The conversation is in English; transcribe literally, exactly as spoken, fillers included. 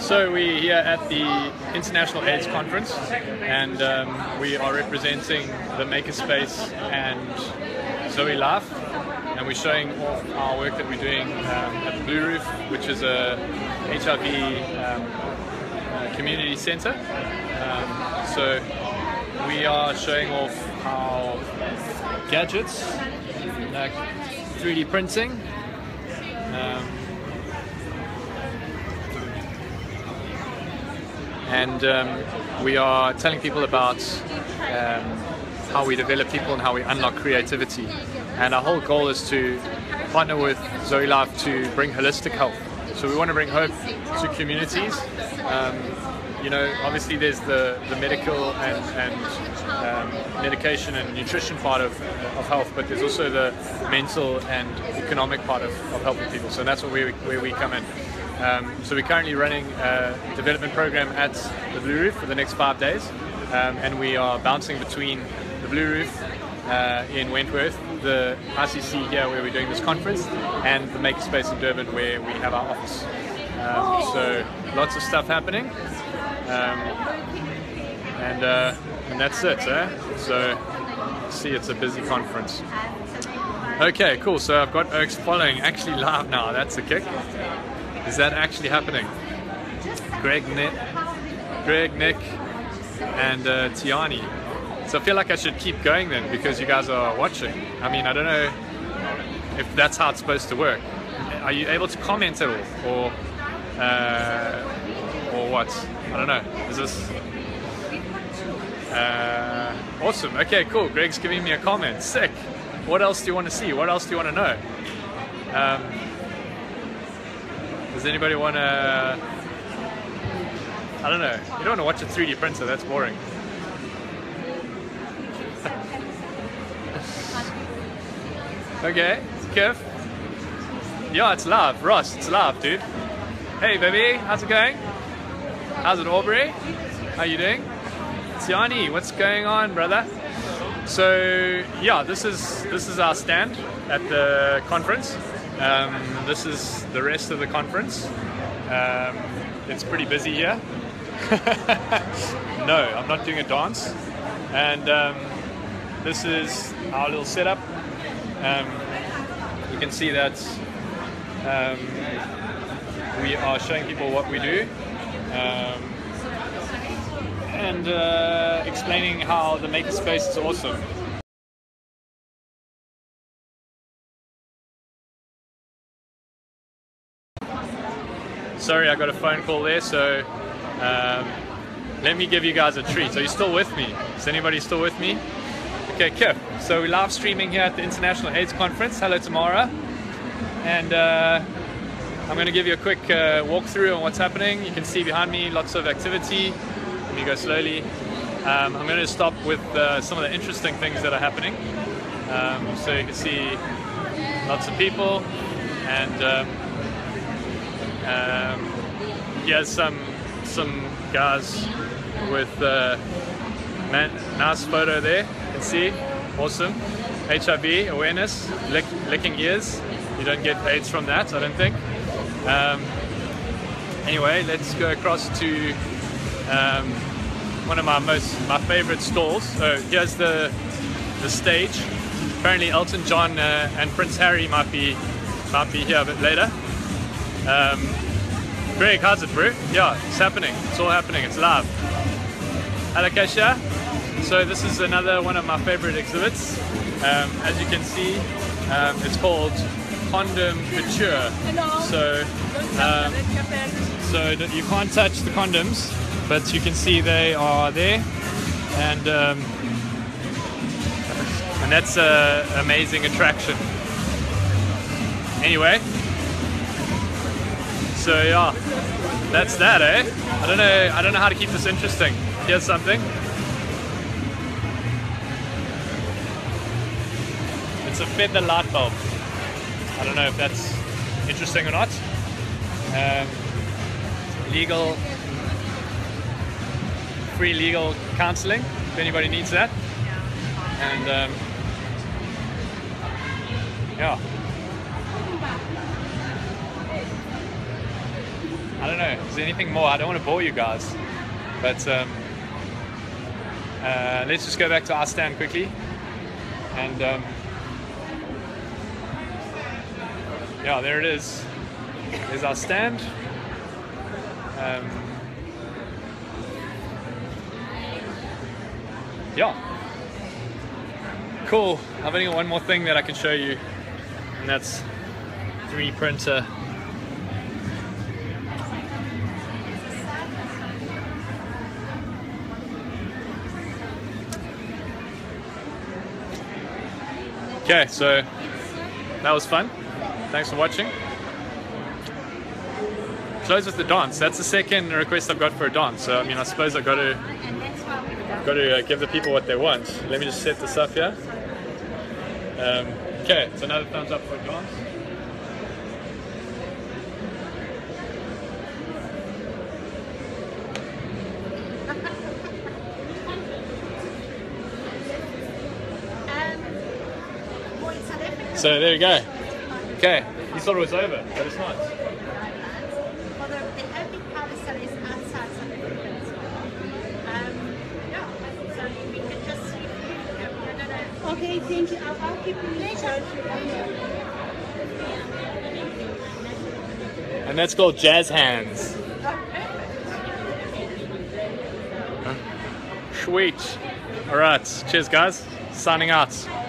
So we're here at the International AIDS Conference, and um, we are representing the Makerspace and Zoe Life, and we're showing off our work that we're doing um, at the Blue Roof, which is a H I V um, uh, community centre. Um, so we are showing off our gadgets, like three D printing. Um, And um, we are telling people about um, how we develop people and how we unlock creativity. And our whole goal is to partner with Zoe Life to bring holistic health. So we want to bring hope to communities. Um, you know, obviously there's the, the medical and, and um, medication and nutrition part of, of health, but there's also the mental and economic part of, of helping people. So that's where we, where we come in. Um, so we're currently running a development program at the Blue Roof for the next five days, um, and we are bouncing between the Blue Roof uh, in Wentworth, the I C C here where we're doing this conference, and the Makerspace in Durban where we have our office. Um, so lots of stuff happening, um, and, uh, and that's it. Eh? So see, it's a busy conference. Okay, cool. So I've got Oaks following actually live now. That's a kick. Is that actually happening? Greg, Nick, Greg, Nick, and uh, Tiani. So I feel like I should keep going then because you guys are watching. I mean, I don't know if that's how it's supposed to work. Are you able to comment at all, or uh, or what? I don't know. Is this uh, awesome? Okay, cool. Greg's giving me a comment. Sick. What else do you want to see? What else do you want to know? Um, Does anybody want to, I don't know, you don't want to watch a three D printer, that's boring. Okay, Kev. Yeah, it's live, Ross, it's live, dude. Hey, baby, how's it going? How's it, Aubrey? How you doing? Tiani, what's going on, brother? So, yeah, this is, this is our stand at the conference. Um, this is the rest of the conference. Um, it's pretty busy here. No, I'm not doing a dance. And um, this is our little setup. Um, you can see that um, we are showing people what we do um, and uh, explaining how the Makerspace is awesome. Sorry, I got a phone call there, so um, let me give you guys a treat. Are you still with me? Is anybody still with me? Okay, Kip. So we're live streaming here at the International AIDS Conference. Hello, Tamara. And uh, I'm going to give you a quick uh, walkthrough on what's happening. You can see behind me lots of activity. Let me go slowly. Um, I'm going to stop with uh, some of the interesting things that are happening. Um, so you can see lots of people and... Um, Um, yeah, some some guys with uh, man, nice photo there. You can see, awesome. H I V awareness, lick, licking ears. You don't get AIDS from that, I don't think. Um, anyway, let's go across to um, one of my most my favorite stalls. So here's the the stage. Apparently, Elton John uh, and Prince Harry might be might be here a bit later. Um, Greg, how's it, bro? Yeah, it's happening. It's all happening. It's live. Alakesha. So this is another one of my favorite exhibits. Um, as you can see, um, it's called Condom Couture. So, um, so you can't touch the condoms, but you can see they are there, and um, and that's an amazing attraction. Anyway. So yeah, that's that, eh? I don't know. I don't know how to keep this interesting. Here's something. It's a feather light bulb. I don't know if that's interesting or not. Um, legal, free legal counselling if anybody needs that. And um, yeah. I don't know, is there anything more? I don't want to bore you guys, but um, uh, let's just go back to our stand quickly. And um, yeah, there it is. There's our stand. Um, yeah, cool. I've only got one more thing that I can show you, and that's three D printer. Okay, so that was fun. Thanks for watching. Close with the dance. That's the second request I've got for a dance. So I mean, I suppose I've got to got to uh, give the people what they want. Let me just set this up here. Um, okay, so another thumbs up for a dance. So there you go. Okay, you thought it was over, but it's not. Okay, thank you. I'll, I'll keep you in charge. And that's called jazz hands. Sweet. All right, cheers, guys. Signing out.